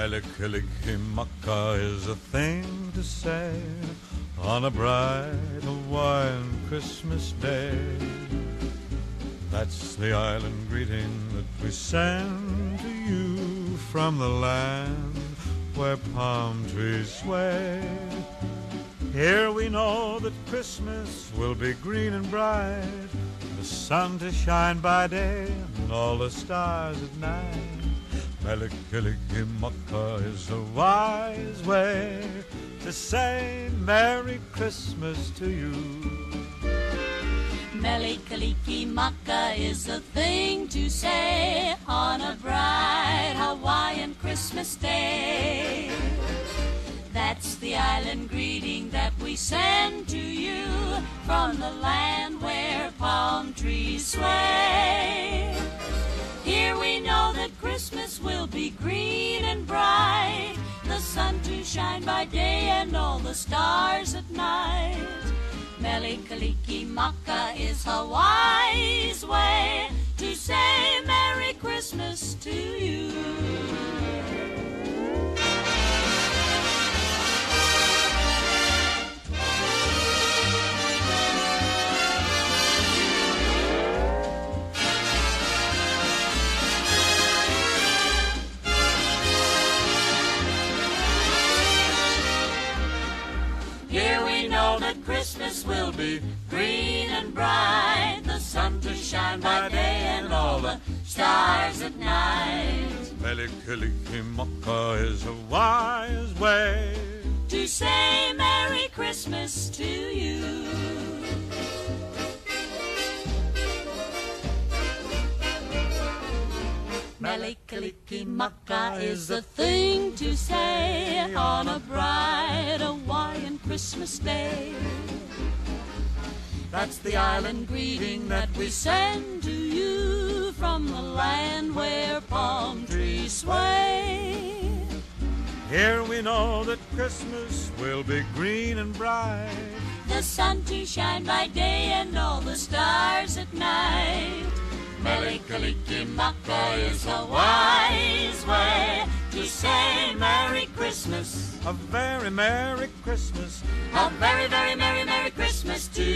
Mele Kalikimaka is a thing to say on a bright Hawaiian Christmas day. That's the island greeting that we send to you from the land where palm trees sway. Here we know that Christmas will be green and bright, the sun to shine by day and all the stars at night. Mele Kalikimaka is a wise way to say Merry Christmas to you. Mele Kalikimaka is a thing to say on a bright Hawaiian Christmas day. That's the island greeting that we send to you from the land where palm trees sway. Here we know that Christmas will be green and bright, the sun to shine by day and all the stars at night. Mele Kalikimaka is Hawaii's way to say Merry Christmas to you. That Christmas will be green and bright, the sun to shine by day and all the stars at night. Mele Kalikimaka is a wise way to say Merry Christmas to you. Mele Kalikimaka is a thing to say on a bright Hawaiian Christmas day. That's the island greeting that we send to you from the land where palm trees sway. Here we know that Christmas will be green and bright, the sun to shine by day and all the stars at night. Mele Kalikimaka is a wise way to say Merry Christmas. A very Merry Christmas. A very, very, Merry, Merry Christmas to you.